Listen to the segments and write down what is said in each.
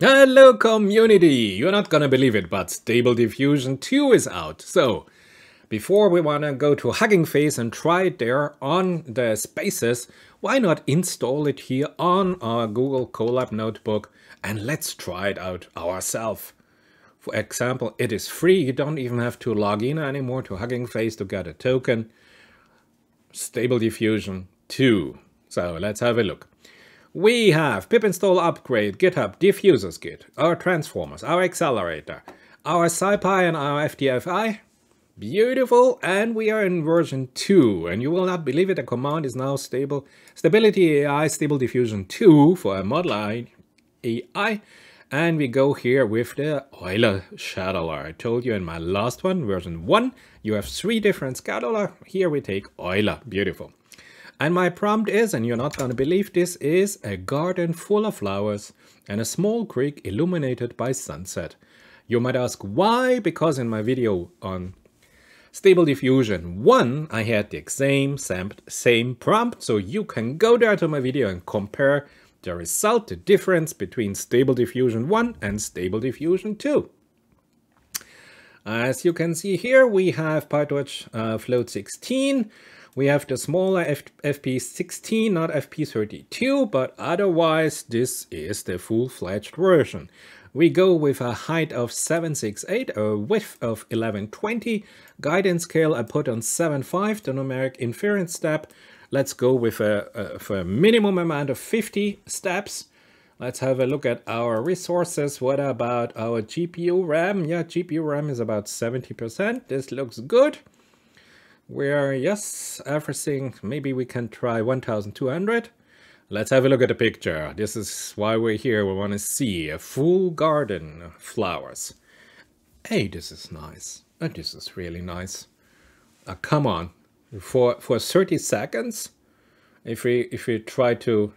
Hello community! You're not gonna believe it, but Stable Diffusion 2 is out. So, before we wanna go to Hugging Face and try it there on the spaces, why not install it here on our Google Colab notebook and let's try it out ourselves. For example, it is free, you don't even have to log in anymore to Hugging Face to get a token. Stable Diffusion 2. So, let's have a look. We have pip install upgrade, GitHub, Diffusers Git, our transformers, our accelerator, our SciPy and our FTFI. Beautiful, and we are in version 2, and you will not believe it, the command is now stable. Stability AI, Stable Diffusion 2 for a model AI, and we go here with the Euler scheduler. I told you in my last one, version 1, you have 3 different scheduler. Here we take Euler, beautiful. And my prompt is, and you're not going to believe this, is a garden full of flowers and a small creek illuminated by sunset. You might ask why, because in my video on Stable Diffusion 1, I had the same prompt, so you can go there to my video and compare the result, the difference between Stable Diffusion 1 and Stable Diffusion 2. As you can see here, we have PyTorch float 16. We have the smaller FP16, not FP32, but otherwise this is the full-fledged version. We go with a height of 768, a width of 1120, guidance scale I put on 7.5, the numeric inference step. Let's go with a minimum amount of 50 steps. Let's have a look at our resources. What about our GPU RAM? Yeah, GPU RAM is about 70%. This looks good. Where, yes, everything, maybe we can try 1200. Let's have a look at the picture. This is why we're here. We want to see a full garden of flowers. Hey, this is nice. And this is really nice. Come on. For 30 seconds, if we try to...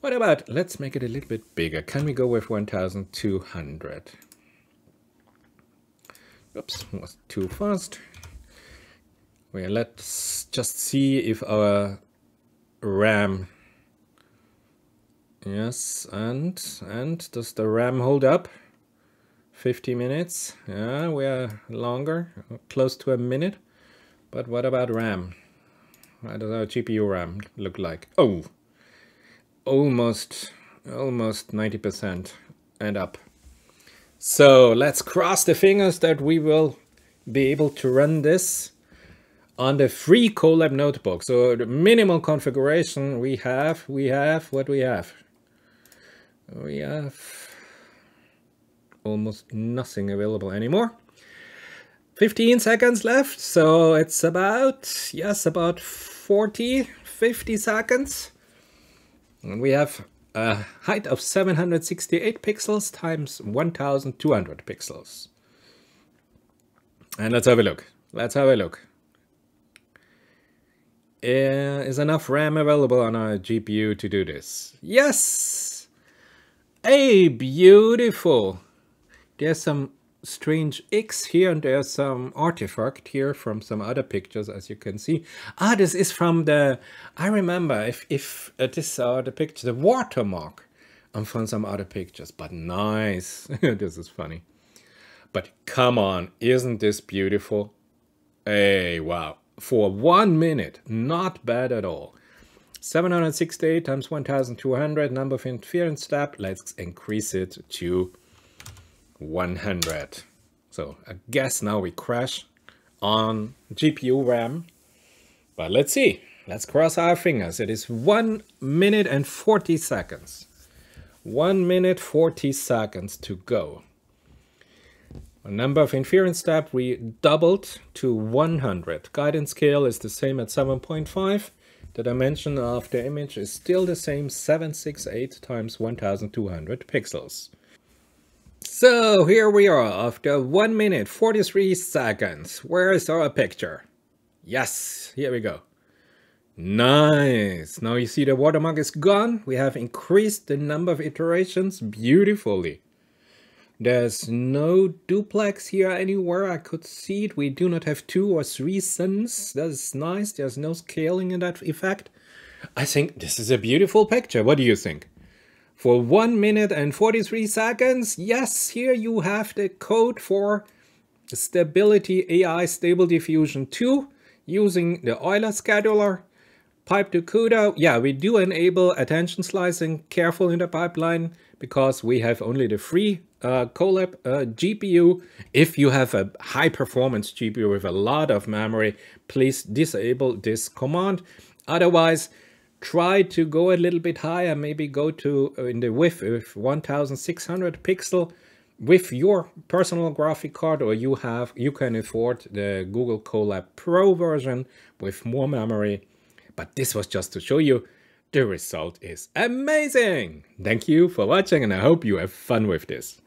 What about, let's make it a little bit bigger. Can we go with 1200? Oops, was too fast. Well, let's just see if our RAM, yes, and does the RAM hold up? 50 minutes, yeah, we are longer, close to a minute, but what about RAM? What does our GPU RAM look like? Oh, almost 90% and up. So let's cross the fingers that we will be able to run this on the free Colab notebook. So the minimal configuration we have almost nothing available anymore. 15 seconds left, so it's about, yes, about 40-50 seconds, and we have a height of 768 pixels times 1200 pixels. And let's have a look, let's have a look. Is enough RAM available on our GPU to do this? Yes! Hey, beautiful! There's some strange X here and there's some artifact here from some other pictures, as you can see. Ah, this is from the... I remember if this are the picture, the watermark, and from some other pictures, but nice! This is funny. But come on, isn't this beautiful? Hey, wow! For 1 minute, not bad at all. 768 times 1200, number of inference step, let's increase it to 100. So I guess now we crash on GPU RAM, but let's see, let's cross our fingers. It is 1 minute and 40 seconds. 1 minute, 40 seconds to go. The number of inference steps we doubled to 100. Guidance scale is the same at 7.5. The dimension of the image is still the same, 768 times 1200 pixels. So here we are after 1 minute 43 seconds. Where is our picture? Yes, here we go. Nice. Now you see the watermark is gone. We have increased the number of iterations beautifully. There's no duplex here anywhere, I could see it. We do not have 2 or 3 sins. That's nice, there's no scaling in that effect. I think this is a beautiful picture. What do you think? for 1 minute and 43 seconds. Yes, here you have the code for Stability AI Stable Diffusion 2 using the Euler scheduler. Pipe to CUDA. Yeah, we do enable attention slicing. Careful in the pipeline, because we have only the free Colab GPU. If you have a high performance GPU with a lot of memory, please disable this command. Otherwise, try to go a little bit higher, maybe go to in the width of 1600 pixel with your personal graphic card, or you can afford the Google Colab Pro version with more memory. But this was just to show you, the result is amazing! Thank you for watching, and I hope you have fun with this.